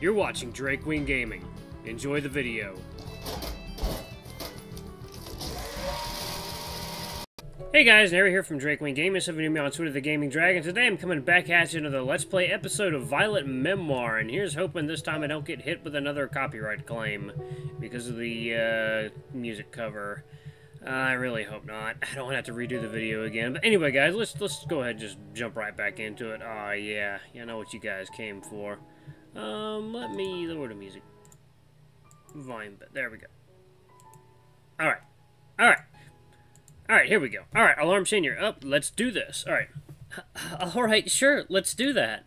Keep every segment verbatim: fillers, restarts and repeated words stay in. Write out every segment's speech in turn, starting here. You're watching Drake Queen Gaming. Enjoy the video. Hey guys, Nary here from Drake Queen Gaming. If you know me on Twitter, The Gaming Dragon. Today I'm coming back at you another Let's Play episode of Violet Memoir, and here's hoping this time I don't get hit with another copyright claim because of the uh, music cover. Uh, I really hope not. I don't want to have to redo the video again. But anyway, guys, let's let's go ahead and just jump right back into it. Oh yeah, you know what you guys came for. Um, let me lower the music. Vine, but there we go. All right, all right, all right. Here we go. All right, Alarm Senior, up. Let's do this. All right, all right, sure, let's do that.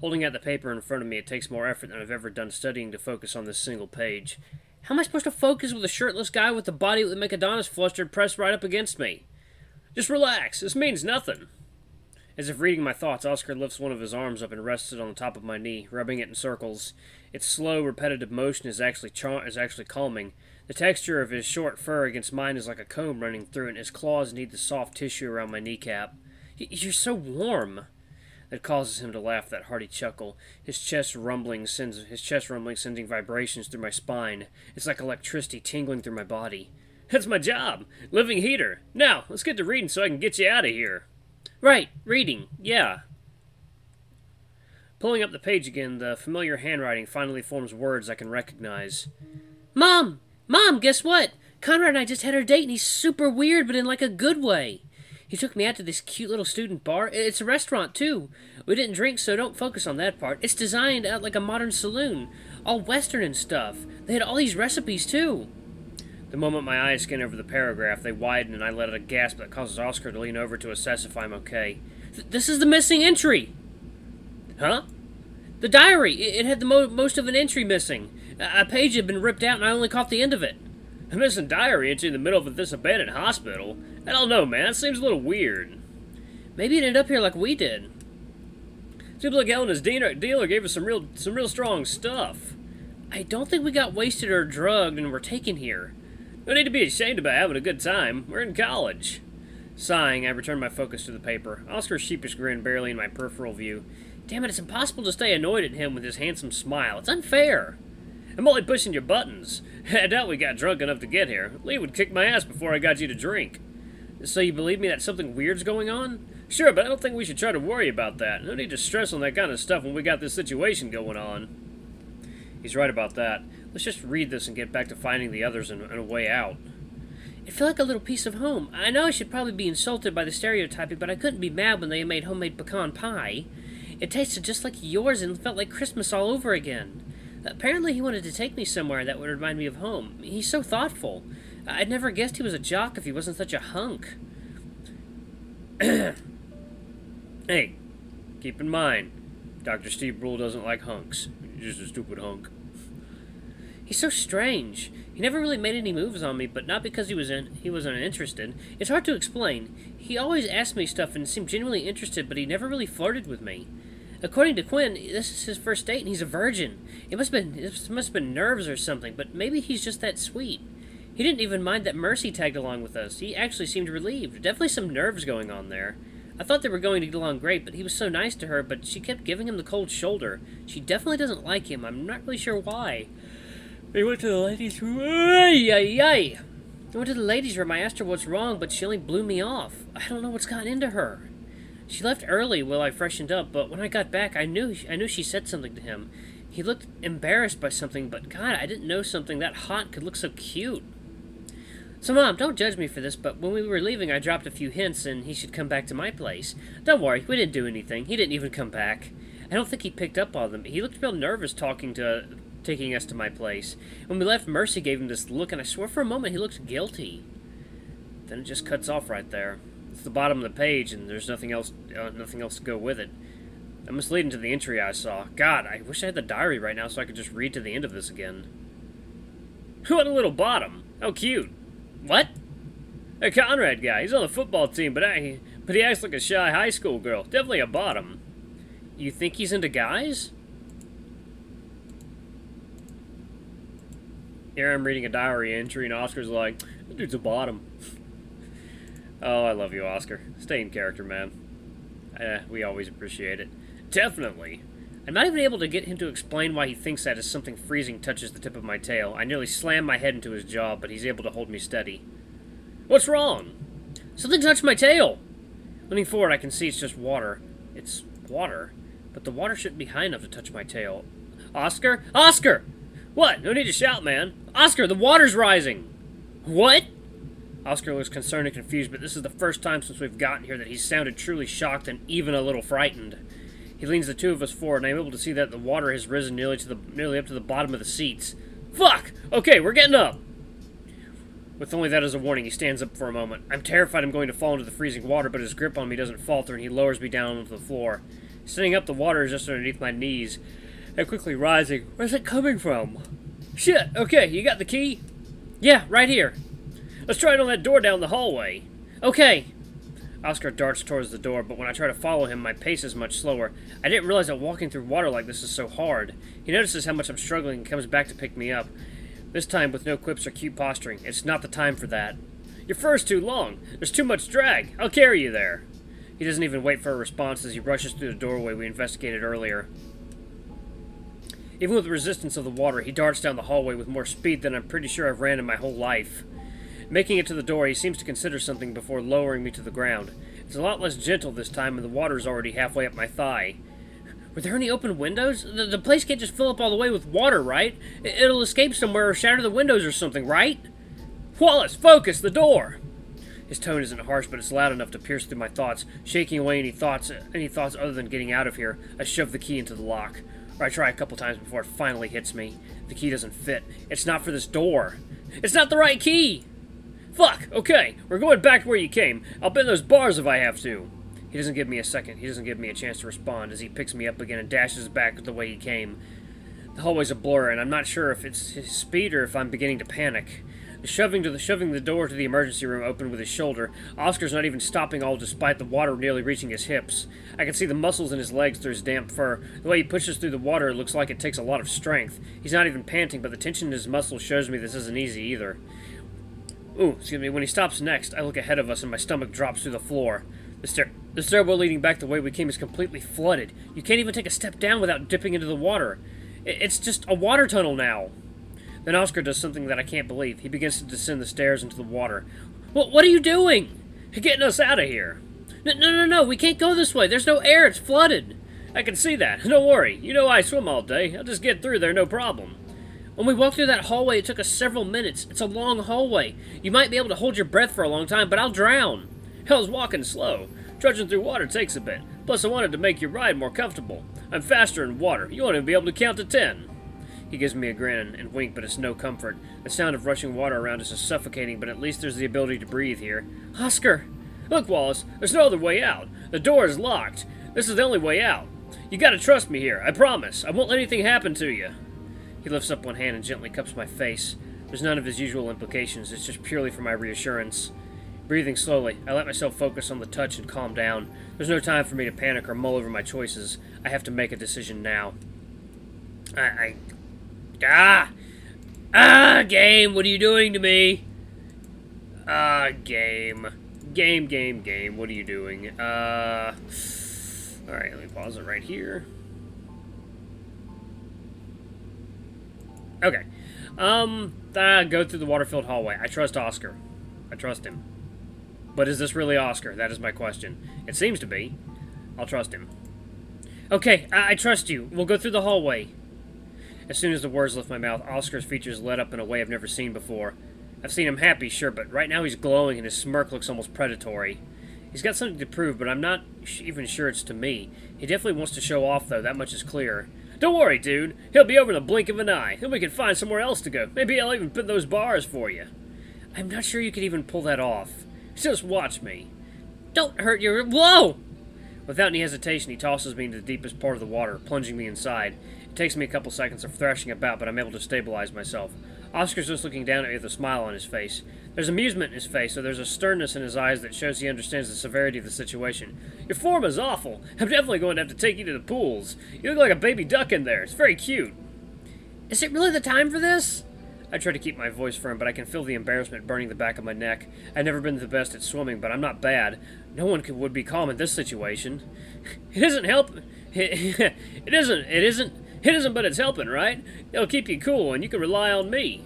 Holding out the paper in front of me, it takes more effort than I've ever done studying to focus on this single page. How am I supposed to focus with a shirtless guy with a body that would make Adonis flustered pressed right up against me? Just relax. This means nothing. As if reading my thoughts, Oscar lifts one of his arms up and rests it on the top of my knee, rubbing it in circles. Its slow, repetitive motion is actually char is actually calming. The texture of his short fur against mine is like a comb running through it, and his claws need the soft tissue around my kneecap. Y you're so warm. That causes him to laugh that hearty chuckle. His chest rumbling sends his chest rumbling sending vibrations through my spine. It's like electricity tingling through my body. That's my job. Living heater. Now, let's get to reading so I can get you out of here. Right, reading. Yeah. Pulling up the page again, the familiar handwriting finally forms words I can recognize. Mom! Mom, guess what? Conrad and I just had our date and he's super weird, but in like a good way. He took me out to this cute little student bar. It's a restaurant, too. We didn't drink, so don't focus on that part. It's designed out like a modern saloon. All Western and stuff. They had all these recipes, too. The moment my eyes scan over the paragraph, they widen and I let out a gasp that causes Oscar to lean over to assess if I'm okay. Th this is the missing entry! Huh? The diary! It, it had the mo most of an entry missing. A, a page had been ripped out and I only caught the end of it. A missing diary entry in the middle of this abandoned hospital? I don't know, man. It seems a little weird. Maybe it ended up here like we did. Seems like Elena's dealer gave us some real, some real strong stuff. I don't think we got wasted or drugged and were taken here. No need to be ashamed about having a good time. We're in college. Sighing, I returned my focus to the paper. Oscar's sheepish grin barely in my peripheral view. Damn it, it's impossible to stay annoyed at him with his handsome smile. It's unfair. I'm only pushing your buttons. I doubt we got drunk enough to get here. Lee would kick my ass before I got you to drink. So you believe me that something weird's going on? Sure, but I don't think we should try to worry about that. No need to stress on that kind of stuff when we got this situation going on. He's right about that. Let's just read this and get back to finding the others and, and a way out. It felt like a little piece of home. I know I should probably be insulted by the stereotyping, but I couldn't be mad when they made homemade pecan pie. It tasted just like yours and felt like Christmas all over again. Apparently he wanted to take me somewhere that would remind me of home. He's so thoughtful. I'd never guessed he was a jock if he wasn't such a hunk. Hey, keep in mind, Doctor Steve Brule doesn't like hunks. He's just a stupid hunk. He's so strange. He never really made any moves on me, but not because he was in, he wasn't interested. It's hard to explain. He always asked me stuff and seemed genuinely interested, but he never really flirted with me. According to Quinn, this is his first date and he's a virgin. It must have been, it must have been nerves or something, but maybe he's just that sweet. He didn't even mind that Mercy tagged along with us. He actually seemed relieved. Definitely some nerves going on there. I thought they were going to get along great, but he was so nice to her, but she kept giving him the cold shoulder. She definitely doesn't like him. I'm not really sure why. They went to the ladies' room. Ay, ay, ay. They went to the ladies' room. I asked her what's wrong, but she only blew me off. I don't know what's gotten into her. She left early while I freshened up, but when I got back, I knew I knew she said something to him. He looked embarrassed by something, but God, I didn't know something that hot could look so cute. So, Mom, don't judge me for this, but when we were leaving, I dropped a few hints, and he should come back to my place. Don't worry, we didn't do anything. He didn't even come back. I don't think he picked up on them. He looked real nervous talking to, uh, taking us to my place. When we left, Mercy gave him this look, and I swear for a moment he looked guilty. Then it just cuts off right there. It's the bottom of the page, and there's nothing else, uh, nothing else to go with it. That must lead into the entry I saw. God, I wish I had the diary right now so I could just read to the end of this again. What a little bottom! How cute! What? A Conrad guy. He's on the football team, but I, but he acts like a shy high school girl. Definitely a bottom. You think he's into guys? Here I'm reading a diary entry, and Oscar's like, that dude's a bottom. Oh, I love you, Oscar. Stay in character, man. Uh, we always appreciate it. Definitely. I'm not even able to get him to explain why he thinks that as something freezing touches the tip of my tail. I nearly slam my head into his jaw, but he's able to hold me steady. What's wrong? Something touched my tail! Leaning forward, I can see it's just water. It's water? But the water shouldn't be high enough to touch my tail. Oscar? Oscar! What? No need to shout, man. Oscar, the water's rising! What? Oscar looks concerned and confused, but this is the first time since we've gotten here that he's sounded truly shocked and even a little frightened. He leans the two of us forward, and I'm able to see that the water has risen nearly to the nearly up to the bottom of the seats. Fuck! Okay, we're getting up! With only that as a warning, he stands up for a moment. I'm terrified I'm going to fall into the freezing water, but his grip on me doesn't falter, and he lowers me down onto the floor. Sitting up, the water is just underneath my knees, and quickly rising. Where's it coming from? Shit! Okay, you got the key? Yeah, right here. Let's try it on that door down the hallway. Okay! Oscar darts towards the door, but when I try to follow him, my pace is much slower. I didn't realize that walking through water like this is so hard. He notices how much I'm struggling and comes back to pick me up. This time with no quips or cute posturing. It's not the time for that. Your fur's too long. There's too much drag. I'll carry you there. He doesn't even wait for a response as he rushes through the doorway we investigated earlier. Even with the resistance of the water, he darts down the hallway with more speed than I'm pretty sure I've ran in my whole life. Making it to the door, he seems to consider something before lowering me to the ground. It's a lot less gentle this time, and the water's already halfway up my thigh. Were there any open windows? The, the place can't just fill up all the way with water, right? It, it'll escape somewhere or shatter the windows or something, right? Wallace, focus! The door! His tone isn't harsh, but it's loud enough to pierce through my thoughts, shaking away any thoughts, any thoughts other than getting out of here. I shove the key into the lock. Or I try a couple times before it finally hits me. The key doesn't fit. It's not for this door. It's not the right key! Fuck! Okay, we're going back where you came. I'll bend those bars if I have to. He doesn't give me a second. He doesn't give me a chance to respond as he picks me up again and dashes back the way he came. The hallway's a blur, and I'm not sure if it's his speed or if I'm beginning to panic. The shoving to the shoving the door to the emergency room open with his shoulder. Oscar's not even stopping all despite the water nearly reaching his hips. I can see the muscles in his legs through his damp fur. The way he pushes through the water, it looks like it takes a lot of strength. He's not even panting, but the tension in his muscles shows me this isn't easy either. Ooh, excuse me, when he stops next, I look ahead of us and my stomach drops through the floor. The, stair the stairwell leading back the way we came is completely flooded. You can't even take a step down without dipping into the water. It it's just a water tunnel now. Then Oscar does something that I can't believe. He begins to descend the stairs into the water. Well, what are you doing? You're getting us out of here. No, no, no, no, we can't go this way. There's no air, it's flooded. I can see that. Don't worry. You know I swim all day. I'll just get through there, no problem. When we walked through that hallway, it took us several minutes. It's a long hallway. You might be able to hold your breath for a long time, but I'll drown. Hell's walking slow. Trudging through water takes a bit. Plus, I wanted to make your ride more comfortable. I'm faster in water. You won't even be able to count to ten. He gives me a grin and wink, but it's no comfort. The sound of rushing water around us is suffocating, but at least there's the ability to breathe here. Oscar! Look, Wallace, there's no other way out. The door is locked. This is the only way out. You gotta trust me here. I promise. I won't let anything happen to you. He lifts up one hand and gently cups my face. There's none of his usual implications, it's just purely for my reassurance. Breathing slowly, I let myself focus on the touch and calm down. There's no time for me to panic or mull over my choices. I have to make a decision now. I... I... Ah! Ah, game! What are you doing to me? Ah, game. Game, game, game. What are you doing? Uh... Alright, let me pause it right here. Okay, um, I go through the water-filled hallway. I trust Oscar. I trust him. But is this really Oscar? That is my question. It seems to be. I'll trust him. Okay, I, I trust you. We'll go through the hallway. As soon as the words left my mouth, Oscar's features lit up in a way I've never seen before. I've seen him happy, sure, but right now he's glowing and his smirk looks almost predatory. He's got something to prove, but I'm not even sure it's to me. He definitely wants to show off, though. That much is clear. Don't worry, dude. He'll be over in the blink of an eye, and we can find somewhere else to go. Maybe I'll even put those bars for you. I'm not sure you could even pull that off. Just watch me. Don't hurt your... Whoa! Without any hesitation, he tosses me into the deepest part of the water, plunging me inside. It takes me a couple seconds of thrashing about, but I'm able to stabilize myself. Oscar's just looking down at me with a smile on his face. There's amusement in his face, so there's a sternness in his eyes that shows he understands the severity of the situation. Your form is awful. I'm definitely going to have to take you to the pools. You look like a baby duck in there. It's very cute. Is it really the time for this? I try to keep my voice firm, but I can feel the embarrassment burning the back of my neck. I've never been the best at swimming, but I'm not bad. No one could, would be calm in this situation. It isn't help. It, it isn't, it isn't, it isn't, but it's helping, right? It'll keep you cool, and you can rely on me.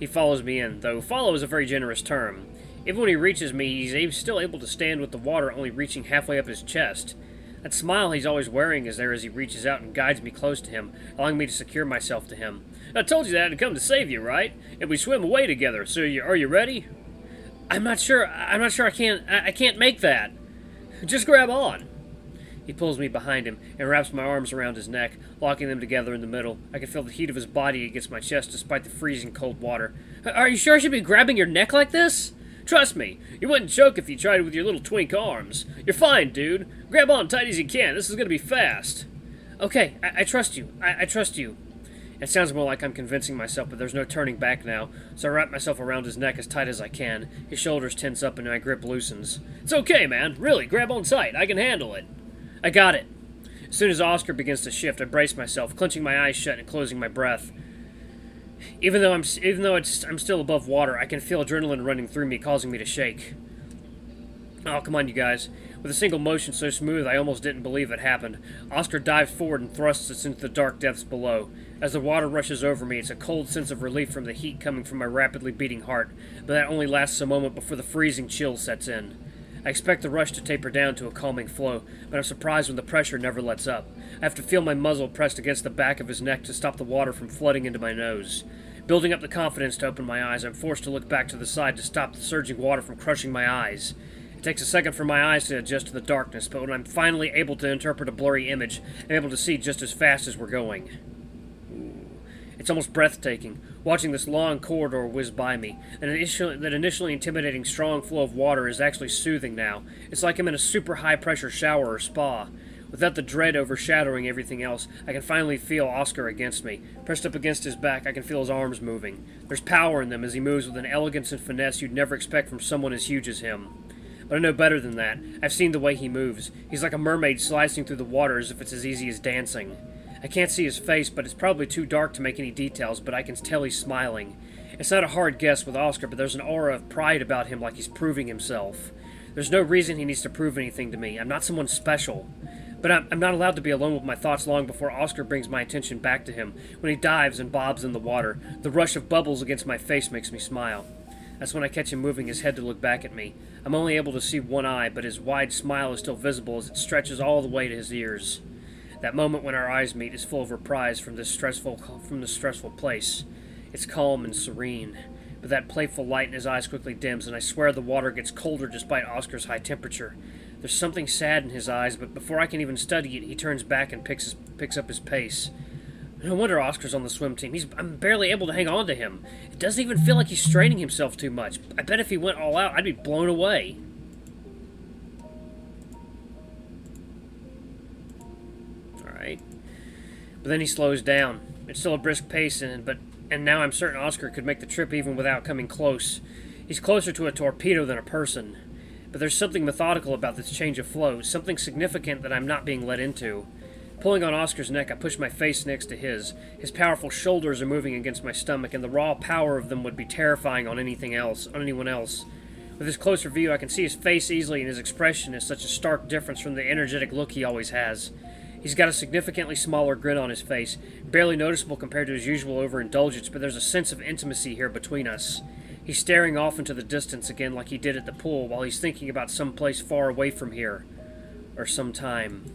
He follows me in, though follow is a very generous term. Even when he reaches me, he's still able to stand with the water only reaching halfway up his chest. That smile he's always wearing is there as he reaches out and guides me close to him, allowing me to secure myself to him. I told you that I had come to save you, right? And we swim away together, so you, are you ready? I'm not sure, I'm not sure I can't, I, I can't make that. Just grab on. He pulls me behind him and wraps my arms around his neck, locking them together in the middle. I can feel the heat of his body against my chest despite the freezing cold water. Are you sure I should be grabbing your neck like this? Trust me, you wouldn't choke if you tried with your little twink arms. You're fine, dude. Grab on tight as you can. This is going to be fast. Okay, I, I trust you. I, I trust you. It sounds more like I'm convincing myself, but there's no turning back now, so I wrap myself around his neck as tight as I can. His shoulders tense up and my grip loosens. It's okay, man. Really, grab on tight. I can handle it. I got it. As soon as Oscar begins to shift, I brace myself, clenching my eyes shut and closing my breath. Even though I'm, even though it's, I'm still above water, I can feel adrenaline running through me, causing me to shake. Oh, come on, you guys. With a single motion so smooth, I almost didn't believe it happened. Oscar dives forward and thrusts us into the dark depths below. As the water rushes over me, it's a cold sense of relief from the heat coming from my rapidly beating heart, but that only lasts a moment before the freezing chill sets in. I expect the rush to taper down to a calming flow, but I'm surprised when the pressure never lets up. I have to feel my muzzle pressed against the back of his neck to stop the water from flooding into my nose. Building up the confidence to open my eyes, I'm forced to look back to the side to stop the surging water from crushing my eyes. It takes a second for my eyes to adjust to the darkness, but when I'm finally able to interpret a blurry image, I'm able to see just as fast as we're going. It's almost breathtaking, watching this long corridor whiz by me. An initial, that initially intimidating strong flow of water is actually soothing now. It's like I'm in a super high-pressure shower or spa. Without the dread overshadowing everything else, I can finally feel Oscar against me. Pressed up against his back, I can feel his arms moving. There's power in them as he moves with an elegance and finesse you'd never expect from someone as huge as him. But I know better than that. I've seen the way he moves. He's like a mermaid slicing through the water as if it's as easy as dancing. I can't see his face, but it's probably too dark to make any details, but I can tell he's smiling. It's not a hard guess with Oscar, but there's an aura of pride about him, like he's proving himself. There's no reason he needs to prove anything to me. I'm not someone special. But I'm, I'm not allowed to be alone with my thoughts long before Oscar brings my attention back to him. When he dives and bobs in the water, the rush of bubbles against my face makes me smile. That's when I catch him moving his head to look back at me. I'm only able to see one eye, but his wide smile is still visible as it stretches all the way to his ears. That moment when our eyes meet is full of reprise from this stressful from this stressful place. It's calm and serene, but that playful light in his eyes quickly dims, and I swear the water gets colder despite Oscar's high temperature. There's something sad in his eyes, but before I can even study it, he turns back and picks his, picks up his pace. No wonder Oscar's on the swim team. He's, I'm barely able to hang on to him. It doesn't even feel like he's straining himself too much. I bet if he went all out, I'd be blown away. But then he slows down. It's still a brisk pace, and, but, and now I'm certain Oscar could make the trip even without coming close. He's closer to a torpedo than a person. But there's something methodical about this change of flow, something significant that I'm not being led into. Pulling on Oscar's neck, I push my face next to his. His powerful shoulders are moving against my stomach, and the raw power of them would be terrifying on anything else, on anyone else. With this closer view, I can see his face easily, and his expression is such a stark difference from the energetic look he always has. He's got a significantly smaller grin on his face, barely noticeable compared to his usual overindulgence, but there's a sense of intimacy here between us. He's staring off into the distance again like he did at the pool, while he's thinking about some place far away from here. Or some time.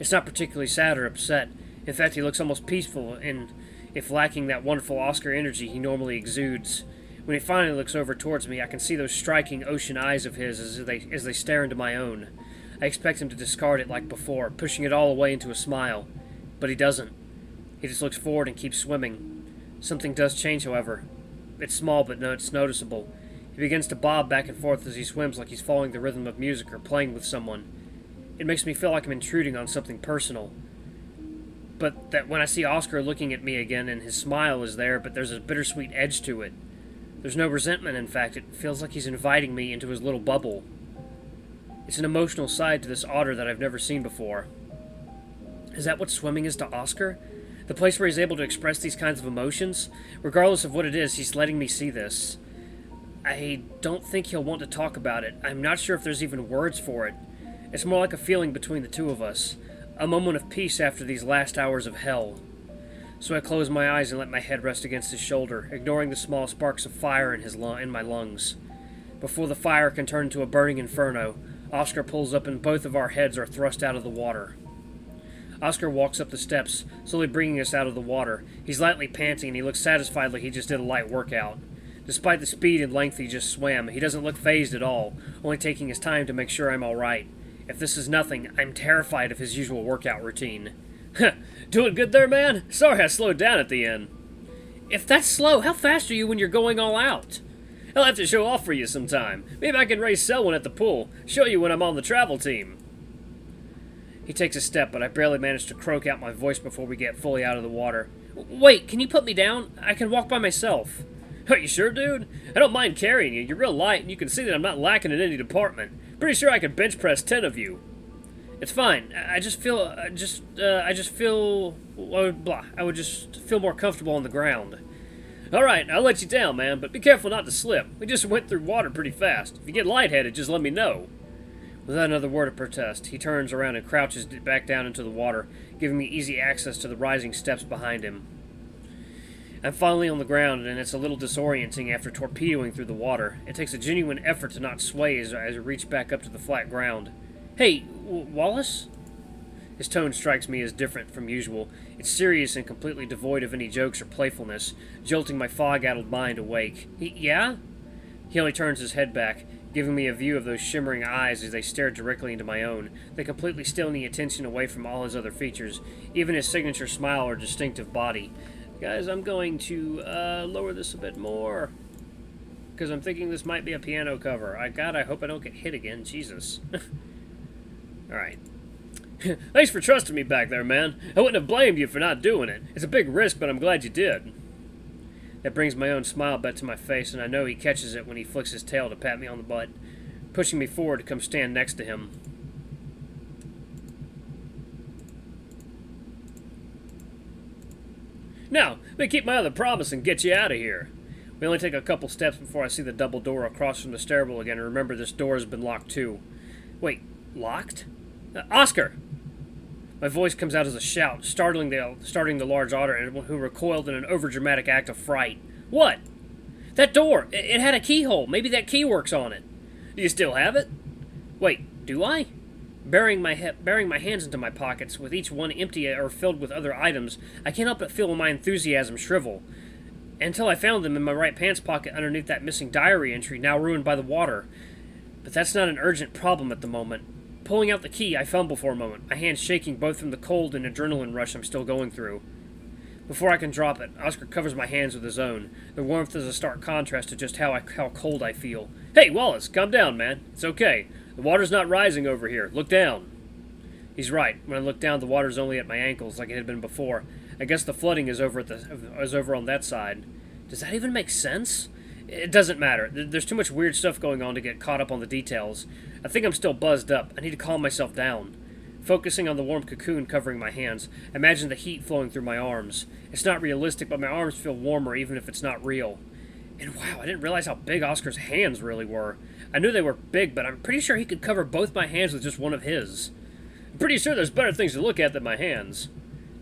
It's not particularly sad or upset. In fact, he looks almost peaceful, and if lacking that wonderful Oscar energy he normally exudes. When he finally looks over towards me, I can see those striking ocean eyes of his as they, as they stare into my own. I expect him to discard it like before, pushing it all away into a smile. But he doesn't. He just looks forward and keeps swimming. Something does change, however. It's small, but no, it's noticeable. He begins to bob back and forth as he swims like he's following the rhythm of music or playing with someone. It makes me feel like I'm intruding on something personal. But that when I see Oscar looking at me again, and his smile is there, but there's a bittersweet edge to it. There's no resentment, in fact. It feels like he's inviting me into his little bubble. It's an emotional side to this otter that I've never seen before. Is that what swimming is to Oscar? The place where he's able to express these kinds of emotions? Regardless of what it is, he's letting me see this. I don't think he'll want to talk about it. I'm not sure if there's even words for it. It's more like a feeling between the two of us. a moment of peace after these last hours of hell. So I closed my eyes and let my head rest against his shoulder, ignoring the small sparks of fire in his lung in my lungs. Before the fire can turn into a burning inferno, Oscar pulls up and both of our heads are thrust out of the water. Oscar walks up the steps, slowly bringing us out of the water. He's lightly panting and he looks satisfied like he just did a light workout. Despite the speed and length he just swam, he doesn't look phased at all, only taking his time to make sure I'm alright. If this is nothing, I'm terrified of his usual workout routine. Huh, doing good there, man? Sorry I slowed down at the end. If that's slow, how fast are you when you're going all out? I'll have to show off for you sometime. Maybe I can race Selwyn at the pool, show you when I'm on the travel team. He takes a step, but I barely manage to croak out my voice before we get fully out of the water. Wait, can you put me down? I can walk by myself. Are you sure, dude? I don't mind carrying you. You're real light, and you can see that I'm not lacking in any department. Pretty sure I could bench press ten of you. It's fine. I just feel, I just, uh, I just feel, blah. I would just feel more comfortable on the ground. All right, I'll let you down, man, but be careful not to slip. We just went through water pretty fast. If you get lightheaded, just let me know. Without another word of protest, he turns around and crouches back down into the water, giving me easy access to the rising steps behind him. I'm finally on the ground, and it's a little disorienting after torpedoing through the water. It takes a genuine effort to not sway as I reach back up to the flat ground. Hey, Wallace? His tone strikes me as different from usual. It's serious and completely devoid of any jokes or playfulness, jolting my fog-addled mind awake. He, yeah? He only turns his head back, giving me a view of those shimmering eyes as they stare directly into my own. They completely steal any attention away from all his other features, even his signature smile or distinctive body. Guys, I'm going to uh, lower this a bit more, because I'm thinking this might be a piano cover. I, God, I hope I don't get hit again. Jesus. All right. Thanks for trusting me back there, man. I wouldn't have blamed you for not doing it. It's a big risk, but I'm glad you did. That brings my own smile back to my face, and I know he catches it when he flicks his tail to pat me on the butt, pushing me forward to come stand next to him. Now, let me keep my other promise and get you out of here. We only take a couple steps before I see the double door across from the stairwell again, and remember this door has been locked too. Wait, locked? Uh, Oscar! My voice comes out as a shout, startling the, starting the large audience, who recoiled in an overdramatic act of fright. What? That door! It, it had a keyhole! Maybe that key works on it! Do you still have it? Wait, do I? Burying my, he burying my hands into my pockets, with each one empty or filled with other items, I can't help but feel my enthusiasm shrivel. Until I found them in my right pants pocket underneath that missing diary entry, now ruined by the water. But that's not an urgent problem at the moment. Pulling out the key, I fumble for a moment, my hands shaking both from the cold and adrenaline rush I'm still going through. Before I can drop it, Oscar covers my hands with his own. The warmth is a stark contrast to just how, I, how cold I feel. Hey, Wallace, calm down, man. It's okay. The water's not rising over here. Look down. He's right. When I look down, the water's only at my ankles like it had been before. I guess the flooding is over, at the, is over on that side. Does that even make sense? It doesn't matter. There's too much weird stuff going on to get caught up on the details. I think I'm still buzzed up. I need to calm myself down. Focusing on the warm cocoon covering my hands, imagine the heat flowing through my arms. It's not realistic, but my arms feel warmer even if it's not real. And wow, I didn't realize how big Oscar's hands really were. I knew they were big, but I'm pretty sure he could cover both my hands with just one of his. I'm pretty sure there's better things to look at than my hands.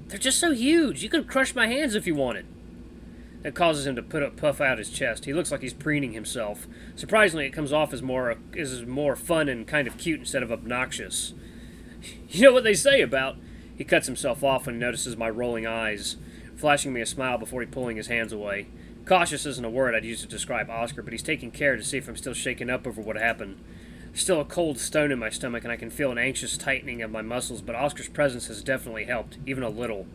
They're just so huge. You could crush my hands if you wanted. It causes him to put up, puff out his chest. He looks like he's preening himself. Surprisingly, it comes off as more as more fun and kind of cute instead of obnoxious. You know what they say about... He cuts himself off when he notices my rolling eyes, flashing me a smile before he pulling his hands away. Cautious isn't a word I'd use to describe Oscar, but he's taking care to see if I'm still shaken up over what happened. Still a cold stone in my stomach, and I can feel an anxious tightening of my muscles, but Oscar's presence has definitely helped, even a little.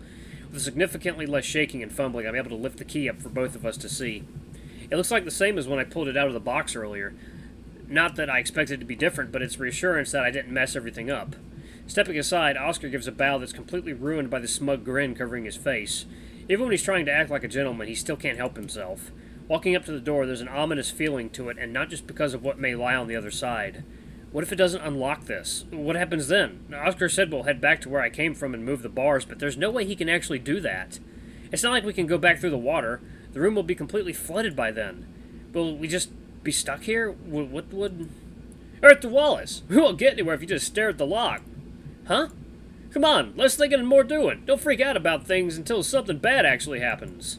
With significantly less shaking and fumbling, I'm able to lift the key up for both of us to see. It looks like the same as when I pulled it out of the box earlier. Not that I expected it to be different, but it's reassurance that I didn't mess everything up. Stepping aside, Oscar gives a bow that's completely ruined by the smug grin covering his face. Even when he's trying to act like a gentleman, he still can't help himself. Walking up to the door, there's an ominous feeling to it, and not just because of what may lie on the other side. What if it doesn't unlock this? What happens then? Oscar said we'll head back to where I came from and move the bars, but there's no way he can actually do that. It's not like we can go back through the water. The room will be completely flooded by then. Will we just be stuck here? What would... Earth to Wallace! We won't get anywhere if you just stare at the lock. Huh? Come on, less thinking and more doing. Don't freak out about things until something bad actually happens.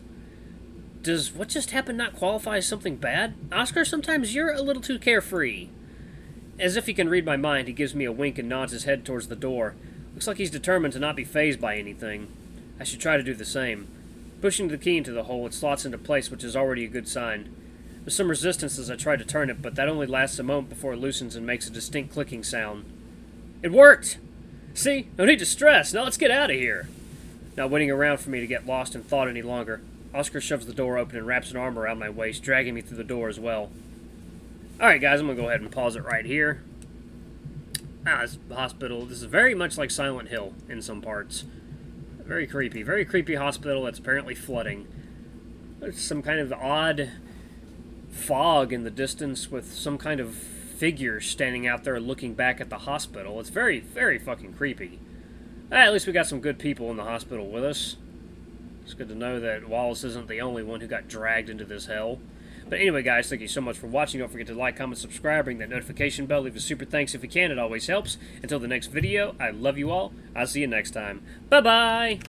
Does what just happened not qualify as something bad? Oscar, sometimes you're a little too carefree. As if he can read my mind, he gives me a wink and nods his head towards the door. Looks like he's determined to not be fazed by anything. I should try to do the same. Pushing the key into the hole, it slots into place, which is already a good sign. There's some resistance as I try to turn it, but that only lasts a moment before it loosens and makes a distinct clicking sound. It worked! See? No need to stress! Now let's get out of here! Not waiting around for me to get lost in thought any longer, Oscar shoves the door open and wraps an arm around my waist, dragging me through the door as well. Alright guys, I'm going to go ahead and pause it right here. Ah, this hospital, this is very much like Silent Hill in some parts. Very creepy. Very creepy hospital that's apparently flooding. There's some kind of odd fog in the distance with some kind of figure standing out there looking back at the hospital. It's very, very fucking creepy. Ah, at least we got some good people in the hospital with us. It's good to know that Wallace isn't the only one who got dragged into this hell. But anyway, guys, thank you so much for watching. Don't forget to like, comment, subscribe, ring that notification bell. Leave a super thanks if you can. It always helps. Until the next video, I love you all. I'll see you next time. Bye-bye!